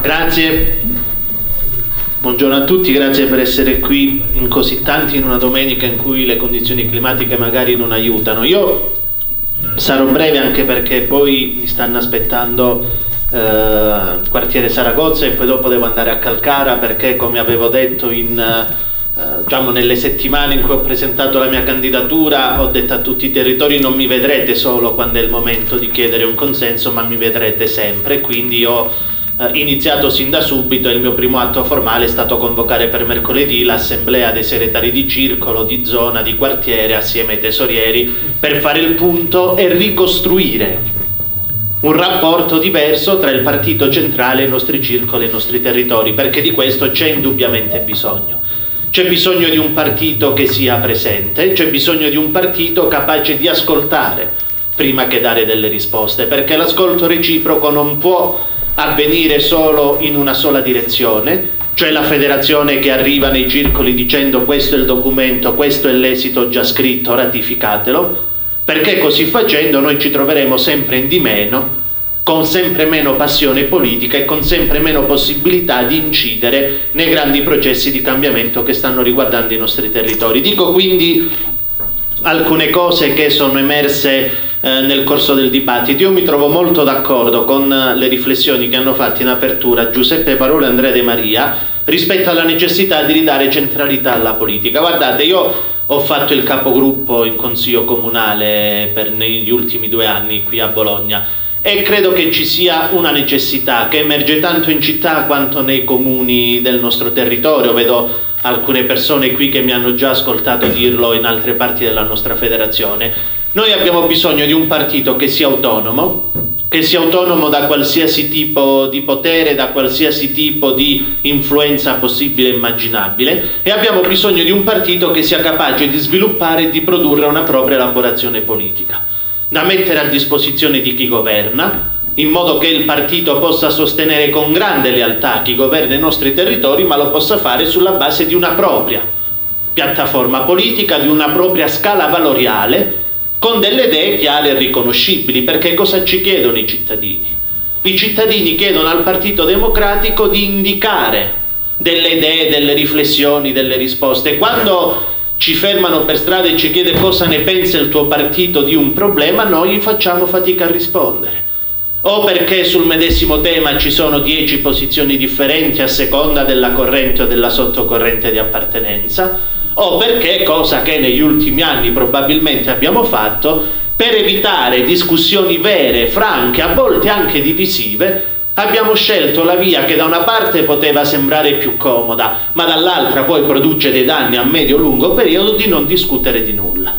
Grazie, buongiorno a tutti, grazie per essere qui in così tanti in una domenica in cui le condizioni climatiche magari non aiutano. Io sarò breve anche perché poi mi stanno aspettando quartiere Saragozza e poi dopo devo andare a Calcara perché, come avevo detto diciamo nelle settimane in cui ho presentato la mia candidatura, ho detto a tutti i territori: non mi vedrete solo quando è il momento di chiedere un consenso, ma mi vedrete sempre. Quindi ho iniziato sin da subito e il mio primo atto formale è stato convocare per mercoledì l'assemblea dei segretari di circolo, di zona, di quartiere assieme ai tesorieri per fare il punto e ricostruire un rapporto diverso tra il partito centrale, i nostri circoli e i nostri territori, perché di questo c'è indubbiamente bisogno. C'è bisogno di un partito che sia presente, c'è bisogno di un partito capace di ascoltare prima che dare delle risposte, perché l'ascolto reciproco non può avvenire solo in una sola direzione, cioè la federazione che arriva nei circoli dicendo: questo è il documento, questo è l'esito già scritto, ratificatelo, perché così facendo noi ci troveremo sempre in di meno, con sempre meno passione politica e con sempre meno possibilità di incidere nei grandi processi di cambiamento che stanno riguardando i nostri territori. Dico quindi alcune cose che sono emerse nel corso del dibattito. Io mi trovo molto d'accordo con le riflessioni che hanno fatto in apertura Giuseppe Parole e Andrea De Maria rispetto alla necessità di ridare centralità alla politica. Guardate, io ho fatto il capogruppo in consiglio comunale negli ultimi 2 anni qui a Bologna e credo che ci sia una necessità che emerge tanto in città quanto nei comuni del nostro territorio. Vedo alcune persone qui che mi hanno già ascoltato dirlo in altre parti della nostra federazione. Noi abbiamo bisogno di un partito che sia autonomo da qualsiasi tipo di potere, da qualsiasi tipo di influenza possibile e immaginabile, e abbiamo bisogno di un partito che sia capace di sviluppare e di produrre una propria elaborazione politica, da mettere a disposizione di chi governa, in modo che il partito possa sostenere con grande lealtà chi governa i nostri territori, ma lo possa fare sulla base di una propria piattaforma politica, di una propria scala valoriale, con delle idee chiare e riconoscibili, perché cosa ci chiedono i cittadini? I cittadini chiedono al Partito Democratico di indicare delle idee, delle riflessioni, delle risposte. Quando ci fermano per strada e ci chiede cosa ne pensa il tuo partito di un problema, noi facciamo fatica a rispondere. O perché sul medesimo tema ci sono 10 posizioni differenti a seconda della corrente o della sottocorrente di appartenenza, o perché, cosa che negli ultimi anni probabilmente abbiamo fatto, per evitare discussioni vere, franche, a volte anche divisive, abbiamo scelto la via che da una parte poteva sembrare più comoda, ma dall'altra poi produce dei danni a medio-lungo periodo, di non discutere di nulla.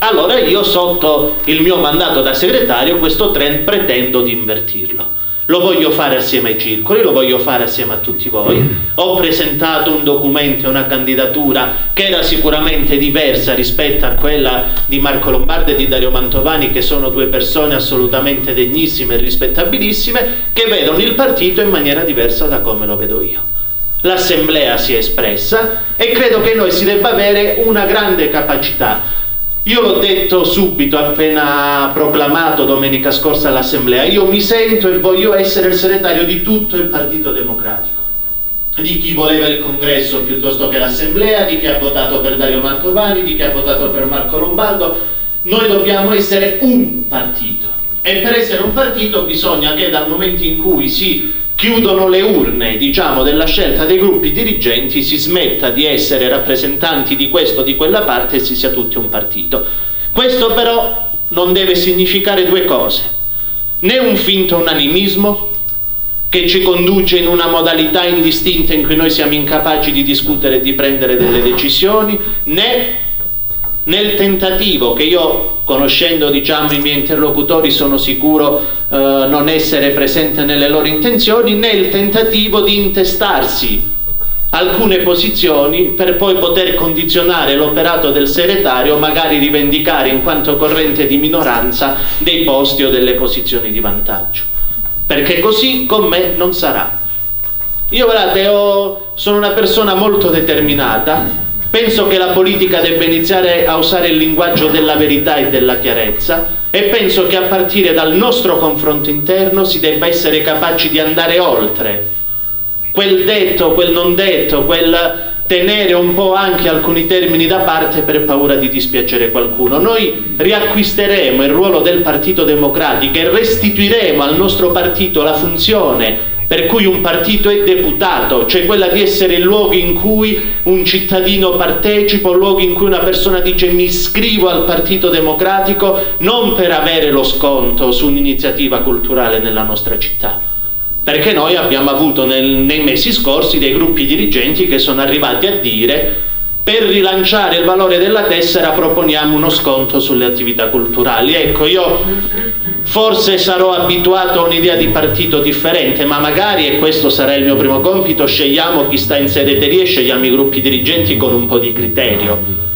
Allora io, sotto il mio mandato da segretario, questo trend pretendo di invertirlo. Lo voglio fare assieme ai circoli, lo voglio fare assieme a tutti voi. Ho presentato un documento e una candidatura che era sicuramente diversa rispetto a quella di Marco Lombardi e di Dario Mantovani, che sono 2 persone assolutamente degnissime e rispettabilissime, che vedono il partito in maniera diversa da come lo vedo io. L'assemblea si è espressa e credo che noi si debba avere una grande capacità. Io l'ho detto subito, appena proclamato domenica scorsa all'Assemblea: io mi sento e voglio essere il segretario di tutto il Partito Democratico, di chi voleva il congresso piuttosto che l'Assemblea, di chi ha votato per Dario Mantovani, di chi ha votato per Marco Lombardo. Noi dobbiamo essere un partito, e per essere un partito bisogna che dal momento in cui si chiudono le urne, diciamo, della scelta dei gruppi dirigenti, si smetta di essere rappresentanti di questo o di quella parte e si sia tutti un partito. Questo però non deve significare 2 cose: né un finto unanimismo che ci conduce in una modalità indistinta in cui noi siamo incapaci di discutere e di prendere delle decisioni, né nel tentativo, che io, conoscendo i miei interlocutori, sono sicuro non essere presente nelle loro intenzioni, nel tentativo di intestarsi alcune posizioni per poi poter condizionare l'operato del segretario, magari rivendicare in quanto corrente di minoranza dei posti o delle posizioni di vantaggio, perché così con me non sarà. Io, guardate, sono una persona molto determinata. Penso che la politica debba iniziare a usare il linguaggio della verità e della chiarezza, e penso che a partire dal nostro confronto interno si debba essere capaci di andare oltre quel detto, quel non detto, quel tenere un po' anche alcuni termini da parte per paura di dispiacere qualcuno. Noi riacquisteremo il ruolo del Partito Democratico e restituiremo al nostro partito la funzione per cui un partito è deputato, cioè quella di essere il luogo in cui un cittadino partecipa, un luogo in cui una persona dice mi iscrivo al Partito Democratico non per avere lo sconto su un'iniziativa culturale nella nostra città. Perché noi abbiamo avuto nei mesi scorsi dei gruppi dirigenti che sono arrivati a dire per rilanciare il valore della tessera proponiamo uno sconto sulle attività culturali. Ecco, io forse sarò abituato a un'idea di partito differente, ma magari, e questo sarà il mio primo compito, scegliamo chi sta in segreteria e scegliamo i gruppi dirigenti con un po' di criterio.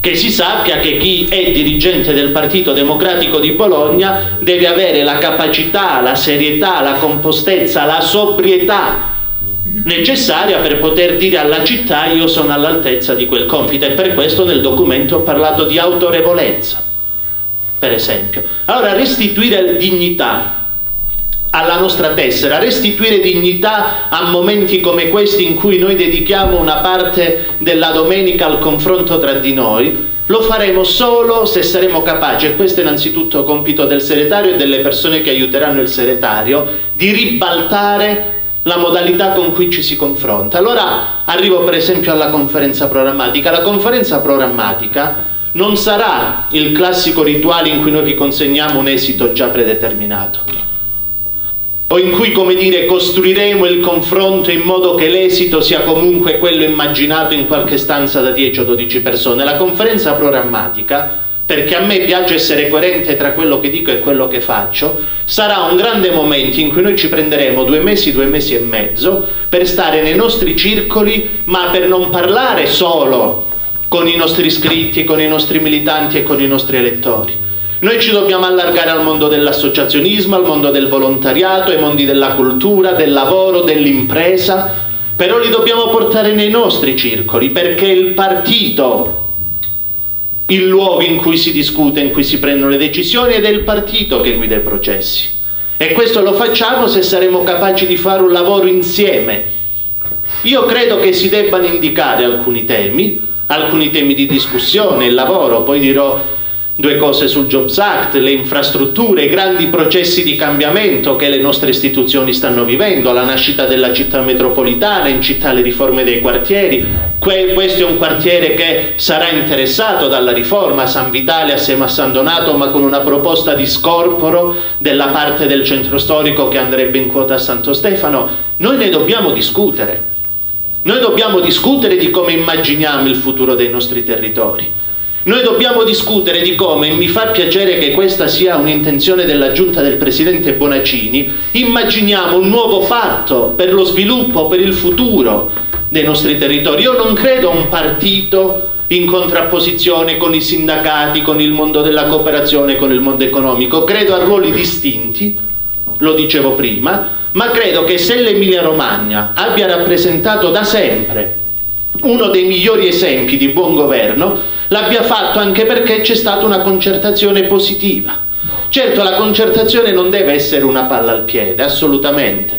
Che si sappia che chi è dirigente del Partito Democratico di Bologna deve avere la capacità, la serietà, la compostezza, la sobrietà necessaria per poter dire alla città io sono all'altezza di quel compito, e per questo nel documento ho parlato di autorevolezza, per esempio. Allora restituire dignità alla nostra tessera, restituire dignità a momenti come questi in cui noi dedichiamo una parte della domenica al confronto tra di noi, lo faremo solo se saremo capaci, e questo è innanzitutto compito del segretario e delle persone che aiuteranno il segretario, di ribaltare la modalità con cui ci si confronta. Allora arrivo per esempio alla conferenza programmatica. La conferenza programmatica non sarà il classico rituale in cui noi vi consegniamo un esito già predeterminato, o in cui, come dire, costruiremo il confronto in modo che l'esito sia comunque quello immaginato in qualche stanza da 10 o 12 persone. La conferenza programmatica, perché a me piace essere coerente tra quello che dico e quello che faccio, sarà un grande momento in cui noi ci prenderemo 2 mesi, 2 mesi e mezzo per stare nei nostri circoli, ma per non parlare solo con i nostri iscritti, con i nostri militanti e con i nostri elettori. Noi ci dobbiamo allargare al mondo dell'associazionismo, al mondo del volontariato, ai mondi della cultura, del lavoro, dell'impresa, però li dobbiamo portare nei nostri circoli, perché il partito è il luogo in cui si discute, in cui si prendono le decisioni, ed è il partito che guida i processi. E questo lo facciamo se saremo capaci di fare un lavoro insieme. Io credo che si debbano indicare alcuni temi di discussione, il lavoro, poi dirò 2 cose sul Jobs Act, le infrastrutture, i grandi processi di cambiamento che le nostre istituzioni stanno vivendo, la nascita della città metropolitana, in città le riforme dei quartieri. Questo è un quartiere che sarà interessato dalla riforma, San Vitale assieme a San Donato, ma con una proposta di scorporo della parte del centro storico che andrebbe in quota a Santo Stefano. Noi ne dobbiamo discutere. Noi dobbiamo discutere di come immaginiamo il futuro dei nostri territori. Noi dobbiamo discutere di come, e mi fa piacere che questa sia un'intenzione della giunta del presidente Bonaccini, immaginiamo un nuovo patto per lo sviluppo, per il futuro dei nostri territori. Io non credo a un partito in contrapposizione con i sindacati, con il mondo della cooperazione, con il mondo economico. Credo a ruoli distinti, lo dicevo prima, ma credo che se l'Emilia Romagna abbia rappresentato da sempre uno dei migliori esempi di buon governo, l'abbia fatto anche perché c'è stata una concertazione positiva. Certo, la concertazione non deve essere una palla al piede, assolutamente,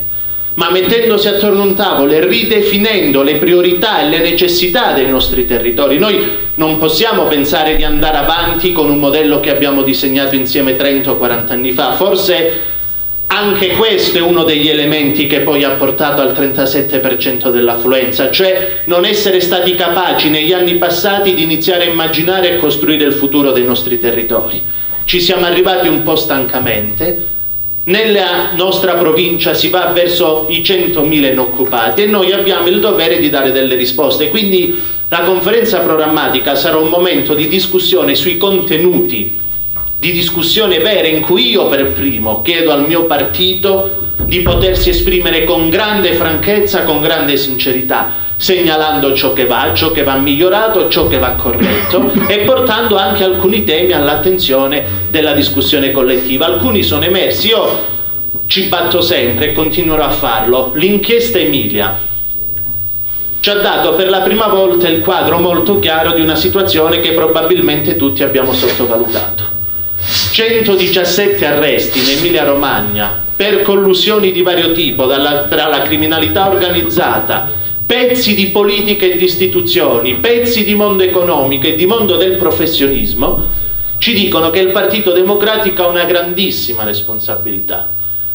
ma mettendosi attorno a un tavolo e ridefinendo le priorità e le necessità dei nostri territori. Noi non possiamo pensare di andare avanti con un modello che abbiamo disegnato insieme 30 o 40 anni fa. Forse anche questo è uno degli elementi che poi ha portato al 37% dell'affluenza, cioè non essere stati capaci negli anni passati di iniziare a immaginare e costruire il futuro dei nostri territori. Ci siamo arrivati un po' stancamente, nella nostra provincia si va verso i 100.000 inoccupati e noi abbiamo il dovere di dare delle risposte. Quindi la conferenza programmatica sarà un momento di discussione sui contenuti, di discussione vera, in cui io per primo chiedo al mio partito di potersi esprimere con grande franchezza, con grande sincerità, segnalando ciò che va migliorato, ciò che va corretto e portando anche alcuni temi all'attenzione della discussione collettiva. Alcuni sono emersi, io ci batto sempre e continuerò a farlo. L'inchiesta Emilia ci ha dato per la prima volta il quadro molto chiaro di una situazione che probabilmente tutti abbiamo sottovalutato. 117 arresti in Emilia-Romagna per collusioni di vario tipo tra la criminalità organizzata, pezzi di politica e di istituzioni, pezzi di mondo economico e di mondo del professionismo, ci dicono che il Partito Democratico ha una grandissima responsabilità.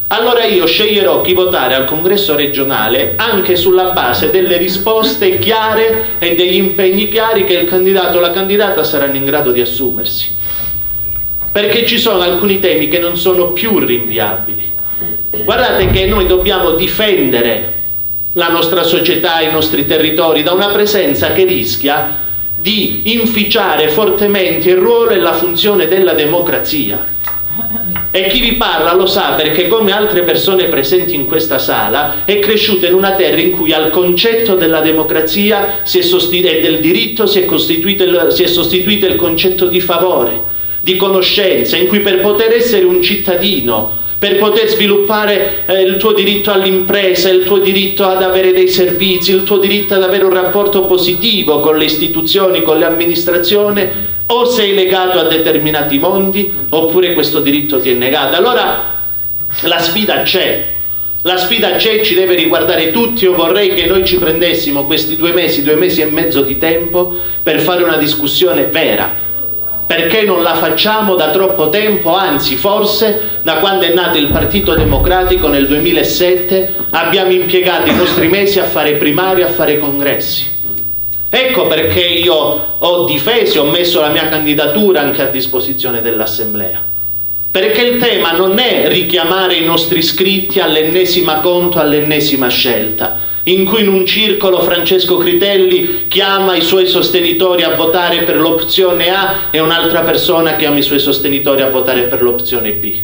Allora io sceglierò chi votare al congresso regionale anche sulla base delle risposte chiare e degli impegni chiari che il candidato o la candidata saranno in grado di assumersi. Perché ci sono alcuni temi che non sono più rinviabili. Guardate che noi dobbiamo difendere la nostra società, i nostri territori da una presenza che rischia di inficiare fortemente il ruolo e la funzione della democrazia. E chi vi parla lo sa, perché come altre persone presenti in questa sala è cresciuta in una terra in cui al concetto della democrazia e del diritto si è sostituito il concetto di favore, di conoscenza, in cui per poter essere un cittadino, per poter sviluppare il tuo diritto all'impresa, il tuo diritto ad avere dei servizi, il tuo diritto ad avere un rapporto positivo con le istituzioni, con l'amministrazione, o sei legato a determinati mondi oppure questo diritto ti è negato. Allora la sfida c'è, ci deve riguardare tutti. Io vorrei che noi ci prendessimo questi 2 mesi e mezzo di tempo per fare una discussione vera. Perché non la facciamo da troppo tempo, anzi forse da quando è nato il Partito Democratico nel 2007 abbiamo impiegato i nostri mesi a fare primarie, a fare congressi. Ecco perché io ho difeso e ho messo la mia candidatura anche a disposizione dell'Assemblea. Perché il tema non è richiamare i nostri iscritti all'ennesima conto, all'ennesima scelta, in cui in un circolo Francesco Critelli chiama i suoi sostenitori a votare per l'opzione A e un'altra persona chiama i suoi sostenitori a votare per l'opzione B.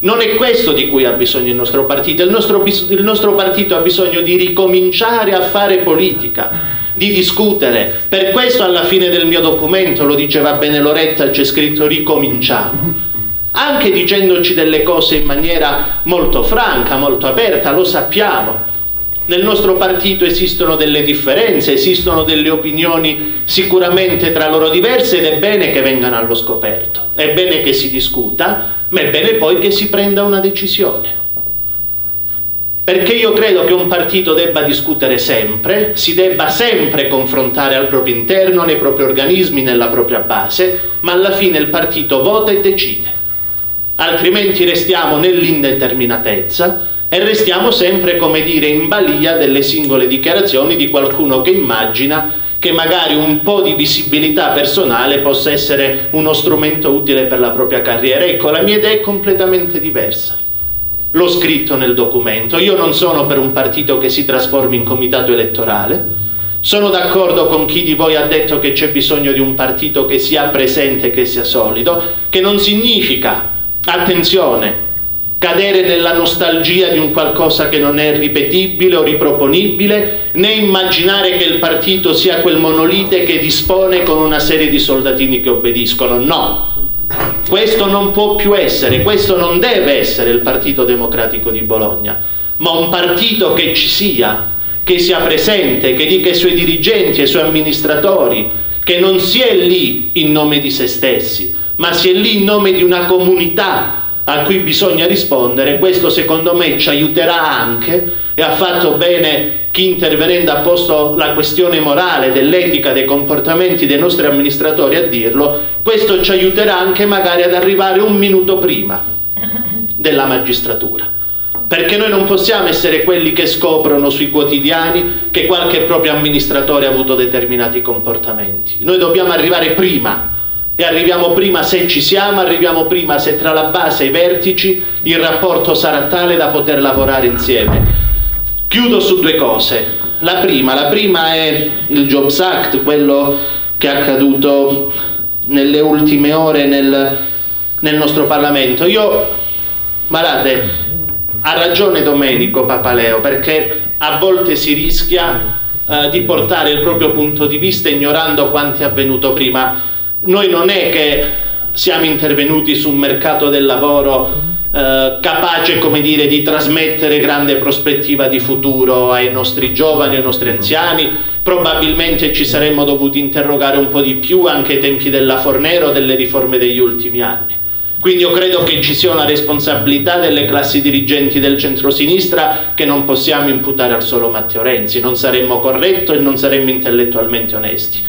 Non è questo di cui ha bisogno il nostro partito. Il nostro partito ha bisogno di ricominciare a fare politica, di discutere. Per questo alla fine del mio documento, lo diceva bene Loretta, c'è scritto ricominciamo. Anche dicendoci delle cose in maniera molto franca, molto aperta, lo sappiamo. Nel nostro partito esistono delle differenze, esistono delle opinioni sicuramente tra loro diverse ed è bene che vengano allo scoperto, è bene che si discuta, ma è bene poi che si prenda una decisione. Perché io credo che un partito debba discutere sempre, si debba sempre confrontare al proprio interno, nei propri organismi, nella propria base, ma alla fine il partito vota e decide. Altrimenti restiamo nell'indeterminatezza e restiamo sempre, come dire, in balia delle singole dichiarazioni di qualcuno che immagina che magari un po' di visibilità personale possa essere uno strumento utile per la propria carriera. Ecco, la mia idea è completamente diversa. L'ho scritto nel documento. Io non sono per un partito che si trasformi in comitato elettorale. Sono d'accordo con chi di voi ha detto che c'è bisogno di un partito che sia presente, che sia solido, che non significa, attenzione, cadere nella nostalgia di un qualcosa che non è ripetibile o riproponibile, né immaginare che il partito sia quel monolite che dispone con una serie di soldatini che obbediscono. No, questo non può più essere, questo non deve essere il Partito Democratico di Bologna, ma un partito che ci sia, che sia presente, che dica ai suoi dirigenti, ai suoi amministratori, che non si è lì in nome di se stessi, ma si è lì in nome di una comunità a cui bisogna rispondere. Questo secondo me ci aiuterà anche, e ha fatto bene chi intervenendo ha posto la questione morale, dell'etica, dei comportamenti dei nostri amministratori a dirlo, questo ci aiuterà anche magari ad arrivare un minuto prima della magistratura. Perché noi non possiamo essere quelli che scoprono sui quotidiani che qualche proprio amministratore ha avuto determinati comportamenti. Noi dobbiamo arrivare prima. E arriviamo prima se ci siamo, arriviamo prima se tra la base e i vertici il rapporto sarà tale da poter lavorare insieme. Chiudo su 2 cose. La prima è il Jobs Act, quello che è accaduto nelle ultime ore nel nostro Parlamento. Io, guardate, ha ragione Domenico Papaleo, perché a volte si rischia di portare il proprio punto di vista ignorando quanto è avvenuto prima. Noi non è che siamo intervenuti su un mercato del lavoro capace, come dire, di trasmettere grande prospettiva di futuro ai nostri giovani, ai nostri anziani. Probabilmente ci saremmo dovuti interrogare un po' di più anche ai tempi della Fornero, delle riforme degli ultimi anni. Quindi io credo che ci sia una responsabilità delle classi dirigenti del centrosinistra che non possiamo imputare al solo Matteo Renzi, non saremmo corretti e non saremmo intellettualmente onesti.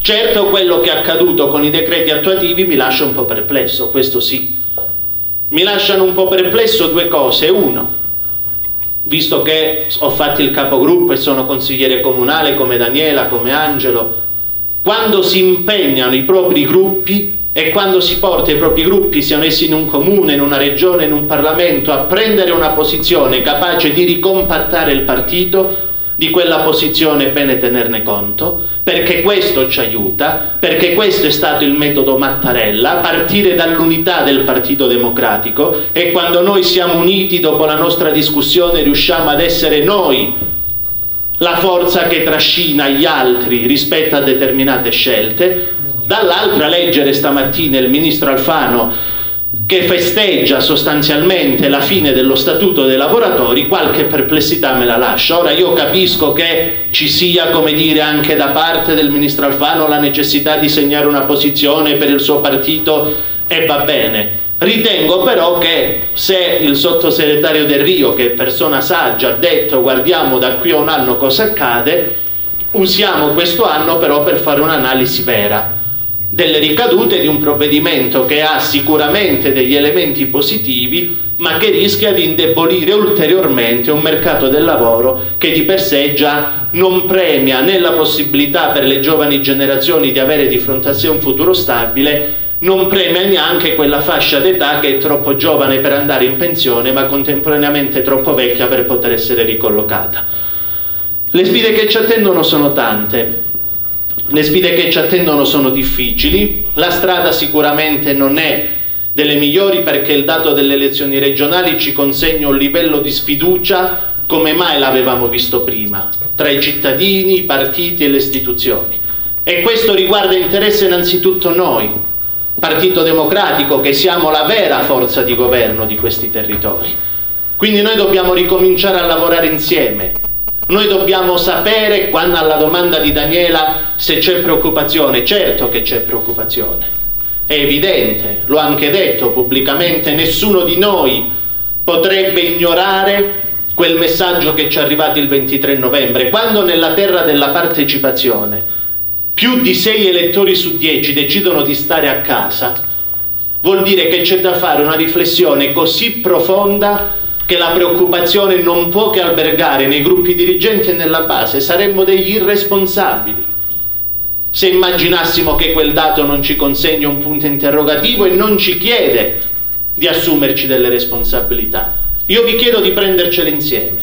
Certo, quello che è accaduto con i decreti attuativi mi lascia un po' perplesso, questo sì. Mi lasciano un po' perplesso due cose. Uno, visto che ho fatto il capogruppo e sono consigliere comunale come Daniela, come Angelo, quando si impegnano i propri gruppi e quando si porta i propri gruppi, siano essi in un comune, in una regione, in un Parlamento, a prendere una posizione capace di ricompattare il partito, di quella posizione è bene tenerne conto, perché questo ci aiuta, perché questo è stato il metodo Mattarella, partire dall'unità del Partito Democratico, e quando noi siamo uniti dopo la nostra discussione riusciamo ad essere noi la forza che trascina gli altri rispetto a determinate scelte. Dall'altra, leggere stamattina il ministro Alfano che festeggia sostanzialmente la fine dello Statuto dei lavoratori, qualche perplessità me la lascia. Ora, io capisco che ci sia, come dire, anche da parte del ministro Alfano la necessità di segnare una posizione per il suo partito, e va bene. Ritengo però che se il sottosegretario Del Rio, che è persona saggia, ha detto guardiamo da qui a un anno cosa accade, usiamo questo anno però per fare un'analisi vera delle ricadute di un provvedimento che ha sicuramente degli elementi positivi, ma che rischia di indebolire ulteriormente un mercato del lavoro che di per sé già non premia né la possibilità per le giovani generazioni di avere di fronte a sé un futuro stabile, non premia neanche quella fascia d'età che è troppo giovane per andare in pensione, ma contemporaneamente troppo vecchia per poter essere ricollocata. Le sfide che ci attendono sono tante. Le sfide che ci attendono sono difficili, la strada sicuramente non è delle migliori, perché il dato delle elezioni regionali ci consegna un livello di sfiducia come mai l'avevamo visto prima, tra i cittadini, i partiti e le istituzioni. E questo riguarda interesse innanzitutto noi, Partito Democratico, che siamo la vera forza di governo di questi territori. Quindi noi dobbiamo ricominciare a lavorare insieme. Noi dobbiamo sapere, quando alla domanda di Daniela se c'è preoccupazione, certo che c'è preoccupazione, è evidente, l'ho anche detto pubblicamente, nessuno di noi potrebbe ignorare quel messaggio che ci è arrivato il 23 novembre, quando nella terra della partecipazione più di 6 elettori su 10 decidono di stare a casa, vuol dire che c'è da fare una riflessione così profonda che la preoccupazione non può che albergare nei gruppi dirigenti e nella base. Saremmo degli irresponsabili se immaginassimo che quel dato non ci consegna un punto interrogativo e non ci chiede di assumerci delle responsabilità. Io vi chiedo di prendercele insieme,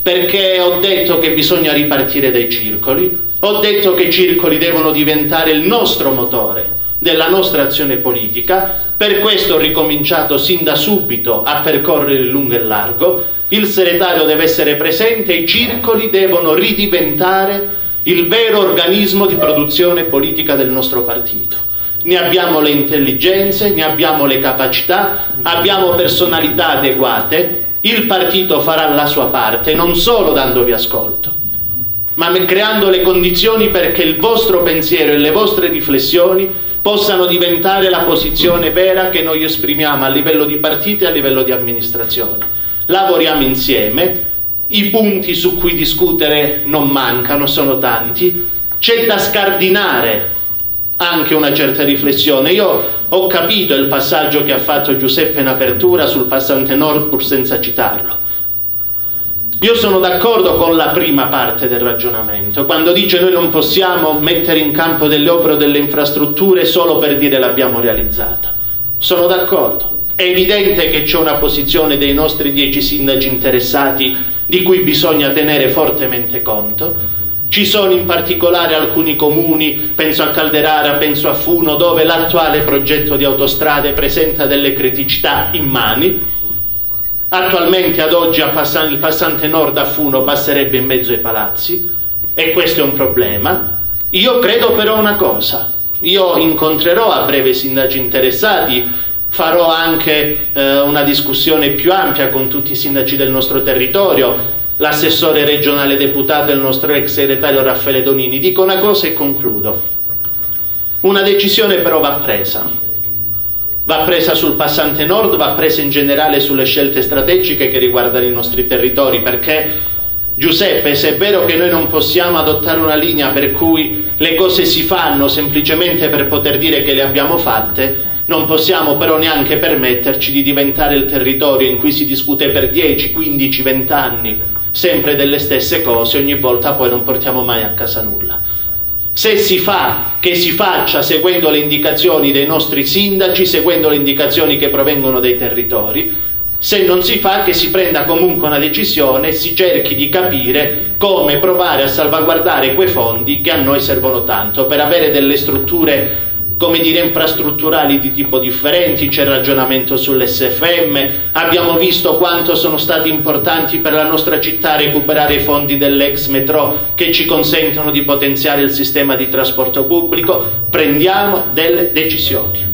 perché ho detto che bisogna ripartire dai circoli, ho detto che i circoli devono diventare il nostro motore della nostra azione politica. Per questo ho ricominciato sin da subito a percorrere il lungo e largo, il segretario deve essere presente, i circoli devono ridiventare il vero organismo di produzione politica del nostro partito. Ne abbiamo le intelligenze, ne abbiamo le capacità, abbiamo personalità adeguate, il partito farà la sua parte, non solo dandovi ascolto, ma creando le condizioni perché il vostro pensiero e le vostre riflessioni possano diventare la posizione vera che noi esprimiamo a livello di partiti e a livello di amministrazione. Lavoriamo insieme, i punti su cui discutere non mancano, sono tanti, c'è da scardinare anche una certa riflessione. Io ho capito il passaggio che ha fatto Giuseppe in apertura sul passante nord, pur senza citarlo. Io sono d'accordo con la prima parte del ragionamento, quando dice noi non possiamo mettere in campo delle opere o delle infrastrutture solo per dire l'abbiamo realizzata. Sono d'accordo. È evidente che c'è una posizione dei nostri 10 sindaci interessati di cui bisogna tenere fortemente conto. Ci sono in particolare alcuni comuni, penso a Calderara, penso a Funo, dove l'attuale progetto di autostrade presenta delle criticità immani. Attualmente ad oggi il passante nord a Funo passerebbe in mezzo ai palazzi, e questo è un problema. Io credo però una cosa, io incontrerò a breve i sindaci interessati, farò anche una discussione più ampia con tutti i sindaci del nostro territorio, l'assessore regionale deputato e il nostro ex segretario Raffaele Donini. Dico una cosa e concludo. Una decisione però va presa. va presa sul passante nord, va presa in generale sulle scelte strategiche che riguardano i nostri territori, perché Giuseppe, se è vero che noi non possiamo adottare una linea per cui le cose si fanno semplicemente per poter dire che le abbiamo fatte, non possiamo però neanche permetterci di diventare il territorio in cui si discute per 10, 15, 20 anni sempre delle stesse cose, ogni volta poi non portiamo mai a casa nulla. Se si fa, che si faccia seguendo le indicazioni dei nostri sindaci, seguendo le indicazioni che provengono dai territori. Se non si fa, che si prenda comunque una decisione e si cerchi di capire come provare a salvaguardare quei fondi che a noi servono tanto per avere delle strutture, come dire, infrastrutturali di tipo differenti. C'è il ragionamento sull'SFM, abbiamo visto quanto sono stati importanti per la nostra città recuperare i fondi dell'ex metro che ci consentono di potenziare il sistema di trasporto pubblico. Prendiamo delle decisioni.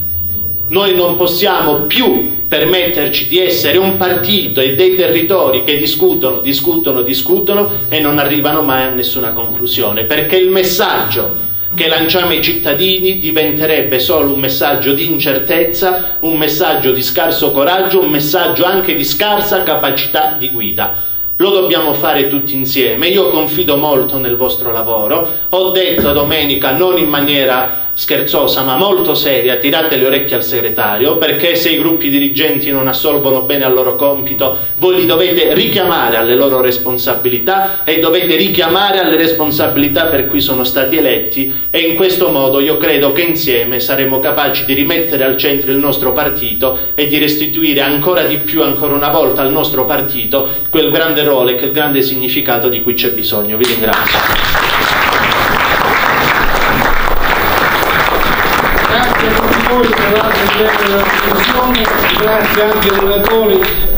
Noi non possiamo più permetterci di essere un partito e dei territori che discutono e non arrivano mai a nessuna conclusione, perché il messaggio che lanciamo ai cittadini diventerebbe solo un messaggio di incertezza, un messaggio di scarso coraggio, un messaggio anche di scarsa capacità di guida. Lo dobbiamo fare tutti insieme. Io confido molto nel vostro lavoro. Ho detto domenica, non in maniera scherzosa ma molto seria, tirate le orecchie al segretario, perché se i gruppi dirigenti non assolvono bene al loro compito, voi li dovete richiamare alle loro responsabilità e dovete richiamare alle responsabilità per cui sono stati eletti, e in questo modo io credo che insieme saremo capaci di rimettere al centro il nostro partito e di restituire ancora di più, ancora una volta, al nostro partito quel grande ruolo e quel grande significato di cui c'è bisogno. Vi ringrazio. Grazie a tutti voi per la discussione, grazie anche ai relatori.